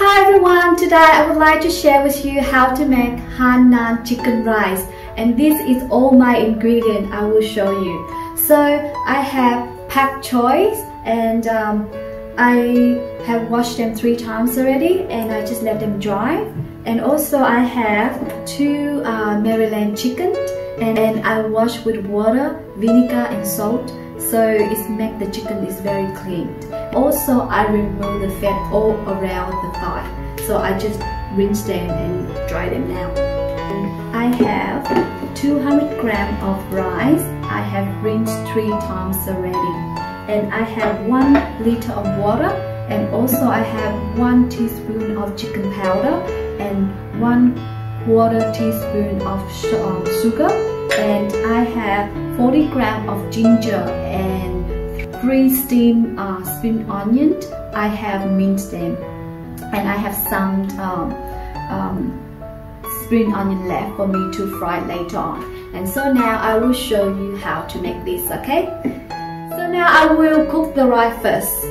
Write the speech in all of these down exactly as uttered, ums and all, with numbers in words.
Hi everyone, today I would like to share with you how to make Hainan chicken rice, and this is all my ingredient I will show you. So I have Pak Choy and um, I have washed them three times already and I just let them dry, and also I have two uh, Maryland chicken and then I wash with water, vinegar and salt, so it's make the chicken is very clean. Also I remove the fat all around the thigh, so I just rinse them and dry them now. I have two hundred grams of rice. I have rinsed three times already, and I have one liter of water, and also I have one teaspoon of chicken powder and one quarter teaspoon of sugar, and I have forty grams of ginger and three steamed uh, spring onion. I have minced them, and I have some um, um, spring onion left for me to fry later on. And so now I will show you how to make this, okay? So now I will cook the rice first.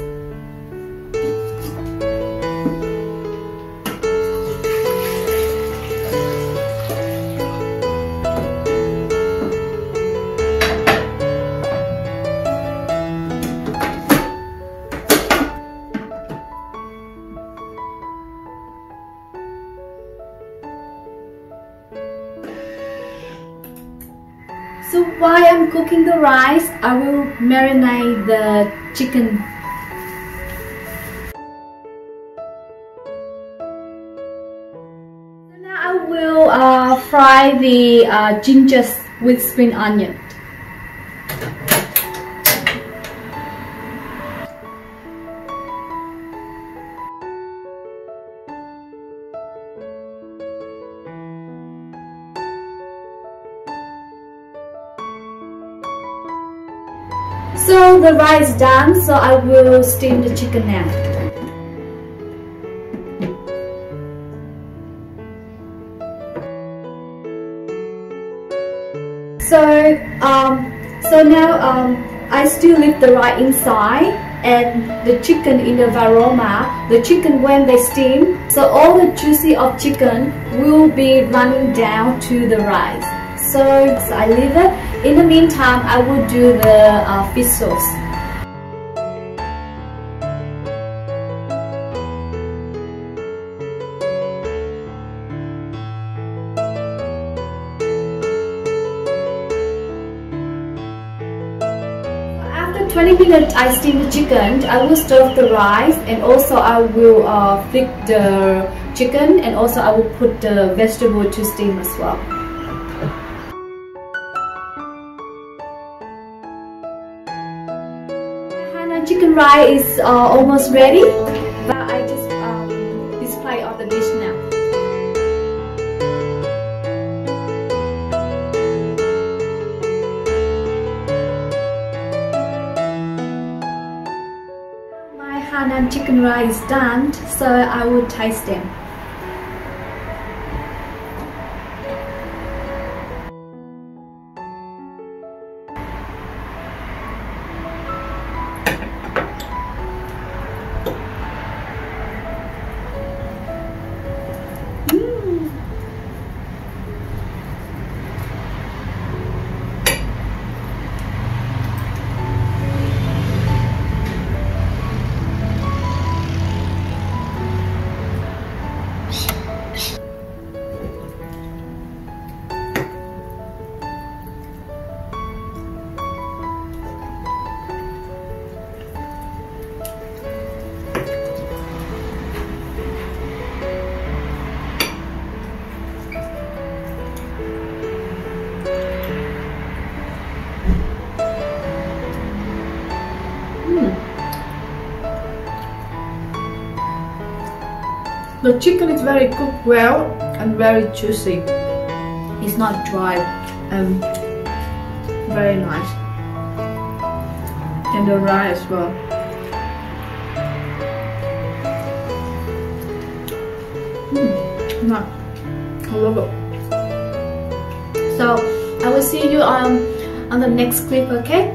So while I'm cooking the rice, I will marinate the chicken. Now I will uh, fry the uh, ginger with spring onion. So the rice is done, so I will steam the chicken now. So um, so now um, I still leave the rice inside and the chicken in the varoma. The chicken, when they steam, so all the juicy of chicken will be running down to the rice. So, so I leave it. In the meantime, I will do the uh, fish sauce. After twenty minutes, I steam the chicken. I will stir the rice, and also I will uh, flick the chicken, and also I will put the vegetable to steam as well. Chicken rice is uh, almost ready, but I just um, display on the dish now. My Hainan chicken rice is done, so I will taste them. The chicken is very cooked well and very juicy. It's not dry and very nice. And the rice as well. Mm, nice. I love it. So I will see you on on the next clip, okay?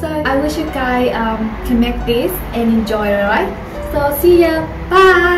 So I wish you guys um, can make this and enjoy, alright? So see ya. Bye.